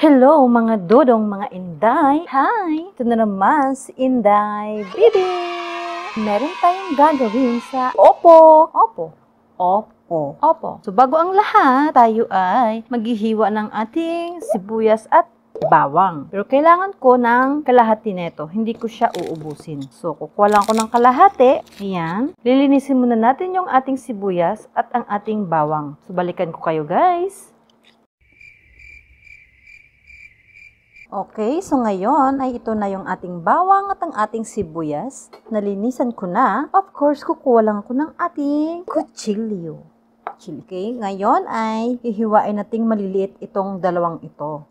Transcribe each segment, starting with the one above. Hello mga dodong, mga Inday! Hi! Ito na naman si Inday Bibi! Meron tayong gagawin sa Opo! Opo! Opo! Opo! So bago ang lahat, tayo ay maghihiwa ng ating sibuyas at bawang. Pero kailangan ko ng kalahati neto. Hindi ko siya uubusin. So kukuha lang ko ng kalahati. Ayan. Lilinisin muna natin yung ating sibuyas at ang ating bawang. So balikan ko kayo guys. Okay, so ngayon ay ito na yung ating bawang at ang ating sibuyas. Nalinisan ko na. Of course, kukuha lang ko ng ating kutsilyo. Okay, ngayon ay hihiwain natin maliliit itong dalawang ito.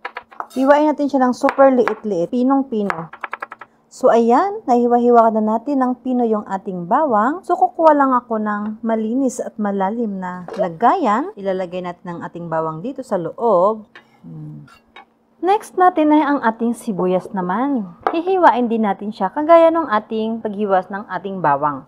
Hiwain natin siya ng super liit-liit, pinong-pino. So ayan, nahiwa-hiwa na natin ng pino yung ating bawang. So kukuha lang ako ng malinis at malalim na lagayan. Ilalagay natin ang ating bawang dito sa loob. Next natin ay ang ating sibuyas naman. Hihiwain din natin siya kagaya ng ating paghiwas ng ating bawang.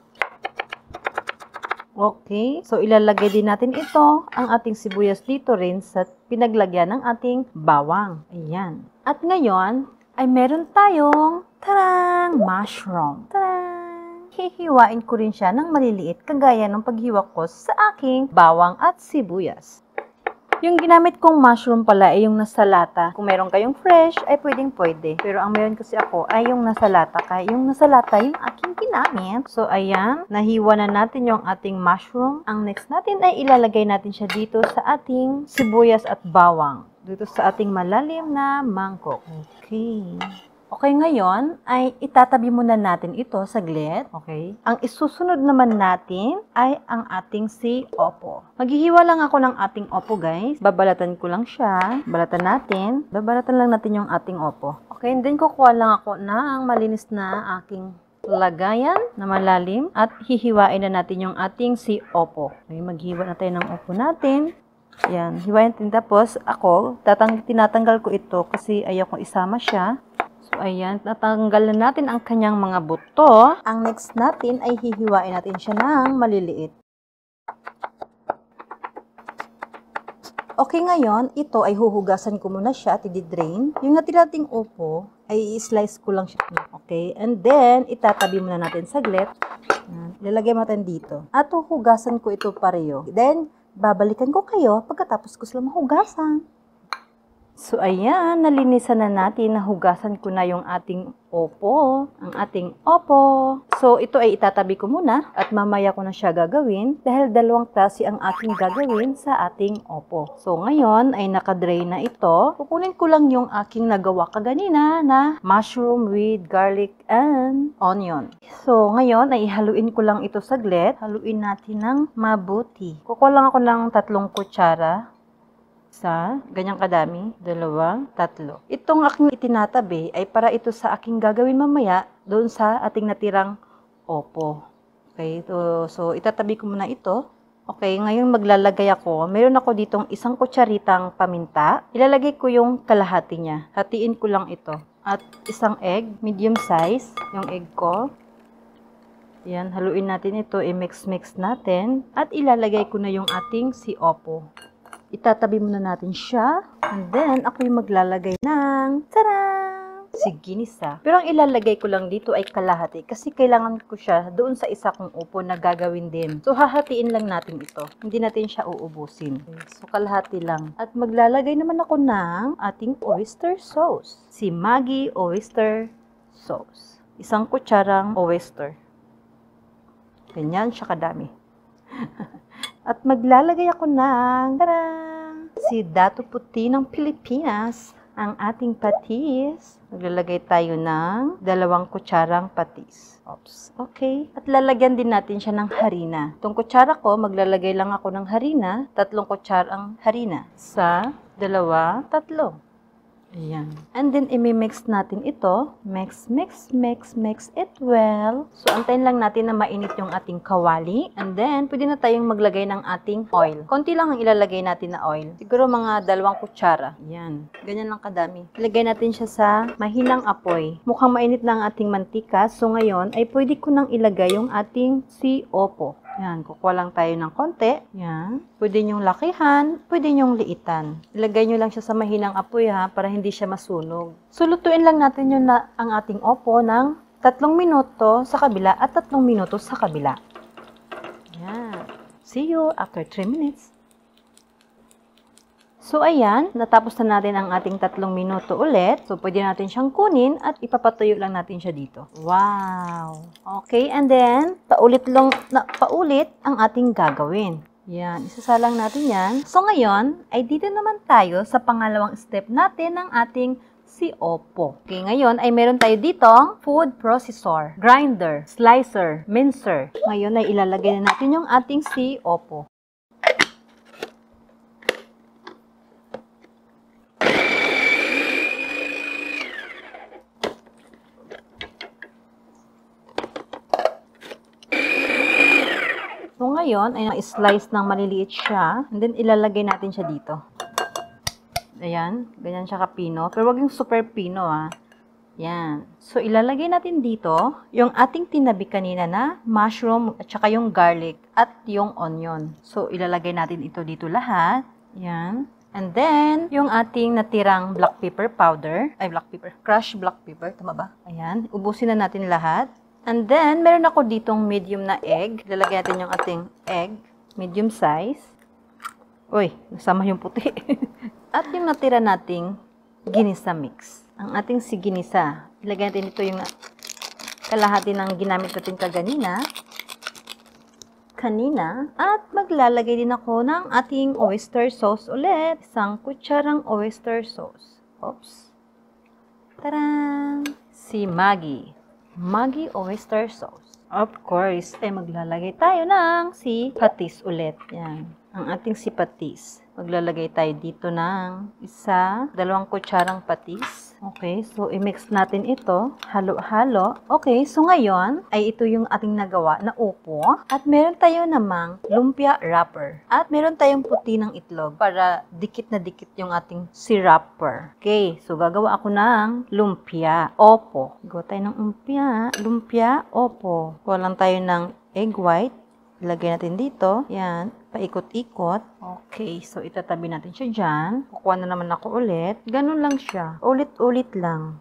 Okay, so ilalagay din natin ito, ang ating sibuyas dito rin sa pinaglagyan ng ating bawang. Ayan. At ngayon ay meron tayong, tarang, mushroom. Tarang! Hihiwain ko rin siya ng maliliit kagaya ng paghiwa ko sa aking bawang at sibuyas. Yung ginamit kong mushroom pala ay yung nasa lata. Kung meron kayong fresh, ay pwedeng-pwede. Pero ang meron kasi ako ay yung nasa lata. Kaya yung nasa lata yung aking ginamit. So, ayan. Nahiwa na natin yung ating mushroom. Ang next natin ay ilalagay natin siya dito sa ating sibuyas at bawang. Dito sa ating malalim na mangkok. Okay. Okay, ngayon ay itatabi muna natin ito saglit. Okay. Ang isusunod naman natin ay ang ating si Opo. Maghihiwa lang ako ng ating Opo, guys. Babalatan ko lang siya. Balatan natin. Babalatan lang natin yung ating Opo. Okay, and then kukuha lang ako ng malinis na aking lagayan na malalim at hihiwain na natin yung ating si Opo. Okay, maghiwa na tayo ng Opo natin. Yan, hiwain natin. Tapos ako, tinatanggal ko ito kasi ayoko isama siya. So, ayan, natanggalan natin ang kanyang mga buto. Ang next natin ay hihiwain natin siya ng maliliit. Okay, ngayon, ito ay huhugasan ko muna siya at i-drain. Yung natira nating upo, ay i-slice ko lang siya. Okay, and then, itatabi muna natin saglit. Ilalagay natin dito. At huhugasan ko ito pareho. Then, babalikan ko kayo pagkatapos ko sila mahugasan. So, ayan, nalinisan na natin, nahugasan ko na yung ating Opo, ang ating Opo. So, ito ay itatabi ko muna at mamaya ko na siya gagawin dahil dalawang klase ang ating gagawin sa ating Opo. So, ngayon ay nakadrain na ito. Kukunin ko lang yung aking nagawa kaganina na mushroom with garlic and onion. So, ngayon ay haluin ko lang ito saglit. Haluin natin ng mabuti. Kukuha lang ako ng 3 kutsara. Isa, ganyang kadami, 2, 3. Itong aking itinatabi ay para ito sa aking gagawin mamaya doon sa ating natirang Opo. Okay, so itatabi ko muna ito. Okay, ngayon maglalagay ako. Meron ako ditong 1 kutsaritang paminta. Ilalagay ko yung kalahati niya. Hatiin ko lang ito. At 1 egg, medium size, yung egg ko. Yan, haluin natin ito, i-mix-mix natin. At ilalagay ko na yung ating si Opo. Itatabi muna natin siya. And then, ako yung maglalagay ng tarang! Siginisa. Pero ang ilalagay ko lang dito ay kalahati. Kasi kailangan ko siya doon sa isa kong upo na gagawin din. So, hahatiin lang natin ito. Hindi natin siya uubusin. So, kalahati lang. At maglalagay naman ako ng ating oyster sauce. Si Maggi Oyster Sauce. 1 kutsarang oyster. Ganyan siya kadami. At maglalagay ako ng tarang, si Datu Puti ng Pilipinas, ang ating patis. Maglalagay tayo ng 2 kutsarang patis. Oops. Okay. At lalagyan din natin siya ng harina. Itong kutsara ko, maglalagay lang ako ng harina. 3 kutsarang harina. 1, 2, 3. Ayan. And then, imimix natin ito. Mix, mix, mix, mix it well. So, antayin lang natin na mainit yung ating kawali. And then, pwede na tayong maglagay ng ating oil. Konti lang ang ilalagay natin na oil. Siguro mga 2 kutsara. Ayan. Ganyan lang kadami. Ilagay natin siya sa mahinang apoy. Mukhang mainit na ang ating mantika. So, ngayon, ay pwede ko nang ilagay yung ating si Opo. Yan, kukuha lang tayo ng konti. Yan. Pwede nyong lakihan, pwede nyong liitan. Ilagay nyo lang siya sa mahinang apoy ha, para hindi siya masunog. Sulutuin lang natin yun na ang ating opo ng 3 minuto sa kabila at 3 minuto sa kabila. Yan. See you after 3 minutes. So, ayan. Natapos na natin ang ating 3 minuto ulit. So, pwede natin siyang kunin at ipapatuyo lang natin siya dito. Wow! Okay, and then, paulit ang ating gagawin. Yan, isasalang natin yan. So, ngayon, ay dito naman tayo sa pangalawang step natin ng ating si Opo. Okay, ngayon ay meron tayo ditong food processor, grinder, slicer, mincer. Ngayon ay ilalagay na natin yung ating si Opo. So, ngayon, ay slice ng maliliit siya. And then, ilalagay natin siya dito. Ayan. Ganyan siya kapino. Pero wag yung super pino, ha. Ayan. So, ilalagay natin dito yung ating tinabi kanina na mushroom at saka yung garlic at yung onion. So, ilalagay natin ito dito lahat. Ayan. And then, yung ating natirang black pepper powder. Ay, black pepper. Crushed black pepper. Tama ba? Ayan. Ubusin na natin lahat. And then, meron ako ditong medium na egg. Lalagyan natin yung ating egg. Medium size. Uy, nasama yung puti. At yung natira nating ginisa mix. Ang ating si ginisa. Ilagay natin dito yung kalahati ng ginamit natin kanina. At maglalagay din ako ng ating oyster sauce ulit. 1 kutsarang oyster sauce. Oops. Tarang! Si Maggi Oyster Sauce. Of course, ay maglalagay tayo ng sipatis ulit. Yan. Ang ating sipatis. Maglalagay tayo dito ng 1–2 kutsarang patis. Okay, so i-mix natin ito. Halo-halo. Okay, so ngayon ay ito yung ating nagawa na upo. At meron tayo namang lumpia wrapper. At meron tayong puti ng itlog para dikit na dikit yung ating si wrapper. Okay, so gagawa ako ng lumpia. Opo. Gawa tayo ng lumpia. Lumpia, opo. Gawa lang tayo ng egg white. Ilagay natin dito. Yan. Paikot-ikot. Okay. So, itatabi natin siya dyan. Kukuha na naman ako ulit. Ganun lang siya. Ulit-ulit lang.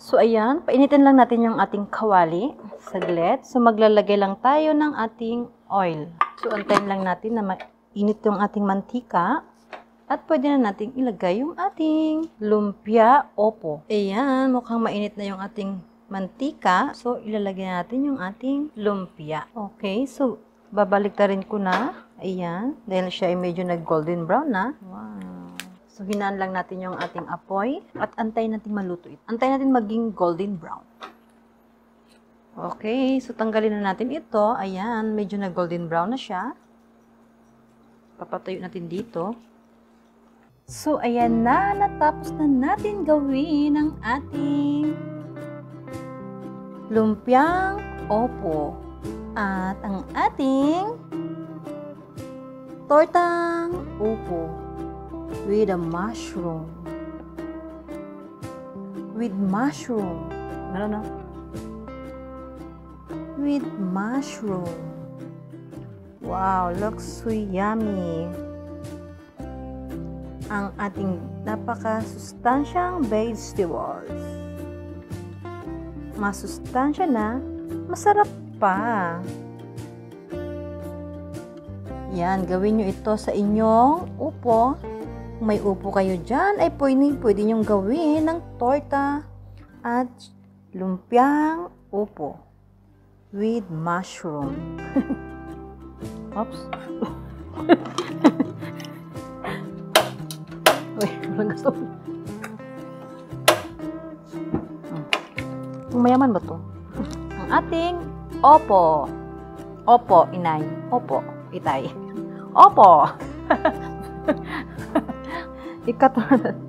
So, ayan. Painitin lang natin yung ating kawali. Saglit. So, maglalagay lang tayo ng ating oil. So, antayin lang natin na mainit yung ating mantika. At pwede na natin ilagay yung ating lumpia opo. Ayan. Mukhang mainit na yung ating mantika. So, ilalagay natin yung ating lumpia. Okay. So, babalik na rin ko na. Ayan. Dahil siya ay medyo nag-golden brown na. Wow. So, hinaan lang natin yung ating apoy. At antay natin maluto ito. Antay natin maging golden brown. Okay. So, tanggalin na natin ito. Ayan. Medyo nag-golden brown na siya. Papatayo natin dito. So, ayan na. Natapos na natin gawin ang ating lumpiang opo at ang ating tortang upo with a mushroom. With mushroom. Meron na? With mushroom. Wow, looks so yummy. Ang ating napakasustansyang vegetables. Masustansya na, masarap pa. Yan, gawin nyo ito sa inyong upo. Kung may upo kayo dyan, ay pwede nyong gawin ng torta at lumpiang upo with mushroom. Oops. Uy, walang gusto. Mayaman ba to? Ang ating opo. Opo, inay. Opo, itay. Opo! Ikat